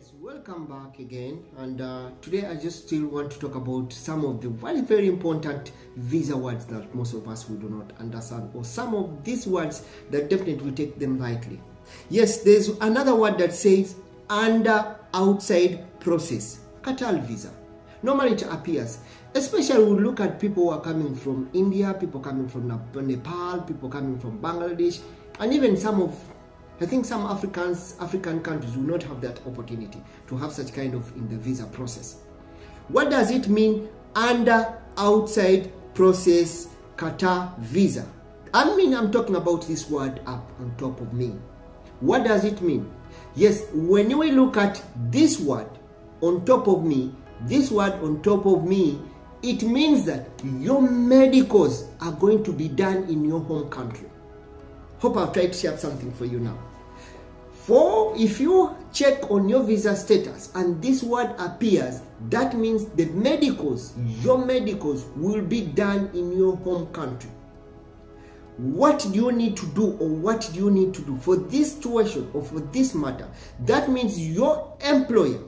Guys, welcome back again, and today I just still want to talk about some of the very important visa words that most of us we do not understand, or some of these words that definitely take them lightly. Yes, there's another word that says under outside process, Qatar visa. Normally it appears, especially we look at people who are coming from India, people coming from Nepal, people coming from Bangladesh, and even some of I think some African countries do not have that opportunity to have such kind of in the visa process. What does it mean under outside process Qatar visa? I mean, I'm talking about this word up on top of me. What does it mean? Yes, when we look at this word on top of me, it means that your medicals are going to be done in your home country. Hope I've tried to share something for you now. For if you check on your visa status and this word appears, that means the medicals, your medicals will be done in your home country. What do you need to do, or what do you need to do for this situation or for this matter? That means your employer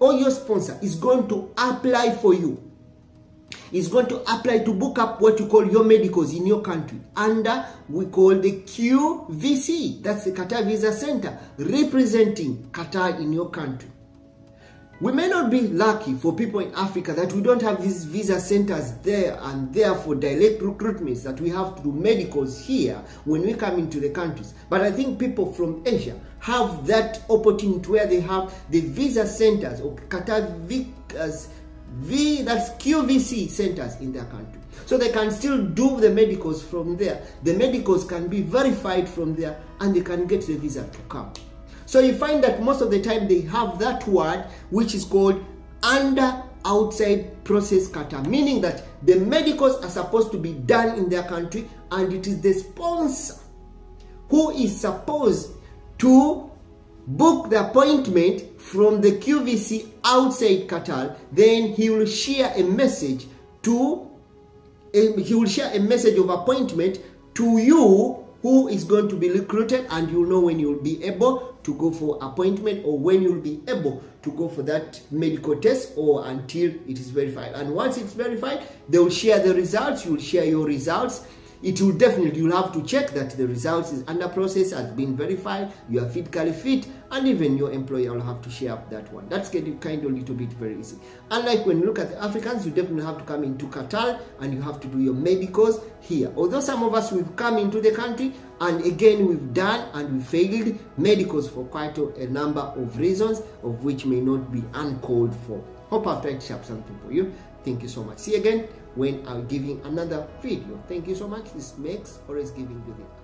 or your sponsor is going to apply for you. Is going to apply to book up what you call your medicals in your country under we call the QVC, that's the Qatar Visa Center, representing Qatar in your country. We may not be lucky for people in Africa that we don't have these visa centers there, and therefore direct recruitments that we have to do medicals here when we come into the countries. But I think people from Asia have that opportunity where they have the visa centers or Qatar visas. That's QVC centers in their country, so they can still do the medicals from there. The medicals can be verified from there, and they can get the visa to come. So you find that most of the time they have that word which is called under outside process Qatar, meaning that the medicals are supposed to be done in their country, and it is the sponsor who is supposed to book the appointment from the QVC outside Qatar. Then he will share a message of appointment to you who is going to be recruited, and you'll know when you'll be able to go for appointment or when you'll be able to go for that medical test or until it is verified. And once it's verified, they will share the results, you'll share your results. It will definitely, you'll have to check that the results is under process, has been verified, you are physically fit, and even your employer will have to share up that one. That's getting kind of a little bit very easy. Unlike when you look at the Africans, you definitely have to come into Qatar and you have to do your medicals here. Although some of us, we've come into the country and again we've done and we failed medicals for quite a number of reasons, of which may not be uncalled for. Hope I've tried to share something for you. Thank you so much. See you again when I'm giving another video. Thank you so much. This makes always giving you the